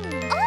thing! Oh!